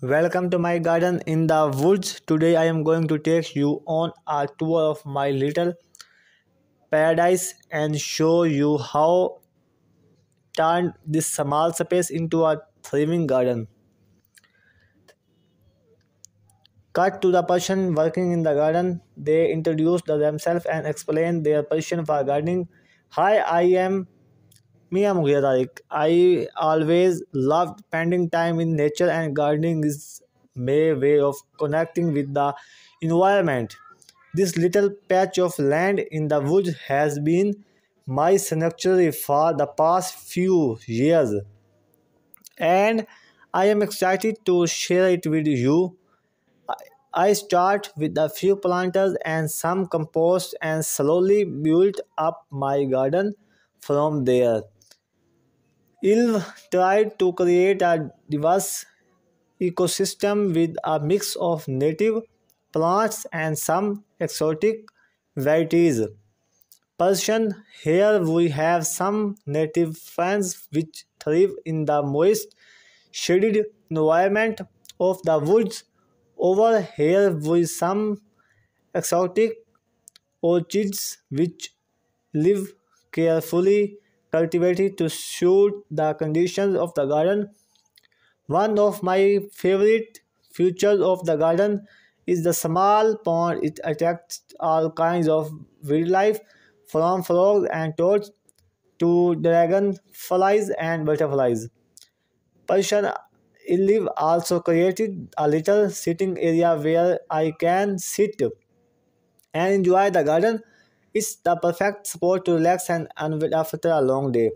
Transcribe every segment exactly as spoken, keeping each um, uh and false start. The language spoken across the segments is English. Welcome to my garden in the woods. Today I am going to take you on a tour of my little paradise and show you how turned this small space into a thriving garden. Cut to the person working in the garden. They introduce themselves and explain their passion for gardening. Hi, I am Mia Mughir Tariq. I always loved spending time in nature, and gardening is my way of connecting with the environment. This little patch of land in the woods has been my sanctuary for the past few years, and I am excited to share it with you. I start with a few planters and some compost and slowly built up my garden from there. I've tried to create a diverse ecosystem with a mix of native plants and some exotic varieties. Persian, here we have some native ferns which thrive in the moist, shaded environment of the woods. Over here with some exotic orchids which live carefully cultivated to suit the conditions of the garden. One of my favorite features of the garden is the small pond. It attracts all kinds of wildlife, from frogs and toads to dragonflies and butterflies. Persian I've also created a little sitting area where I can sit and enjoy the garden. It's the perfect spot to relax and unwind after a long day.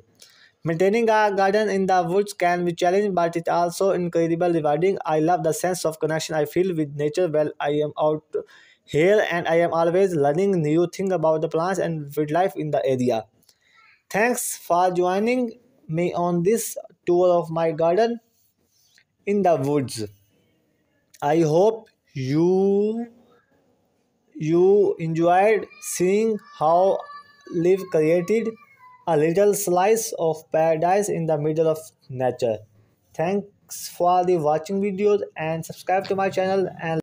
Maintaining a garden in the woods can be challenging, but it's also incredibly rewarding. I love the sense of connection I feel with nature while I am out here, and I am always learning new things about the plants and wildlife in the area. Thanks for joining me on this tour of my garden in the woods. I hope you you enjoyed seeing how I've created a little slice of paradise in the middle of nature. Thanks for the watching videos and subscribe to my channel and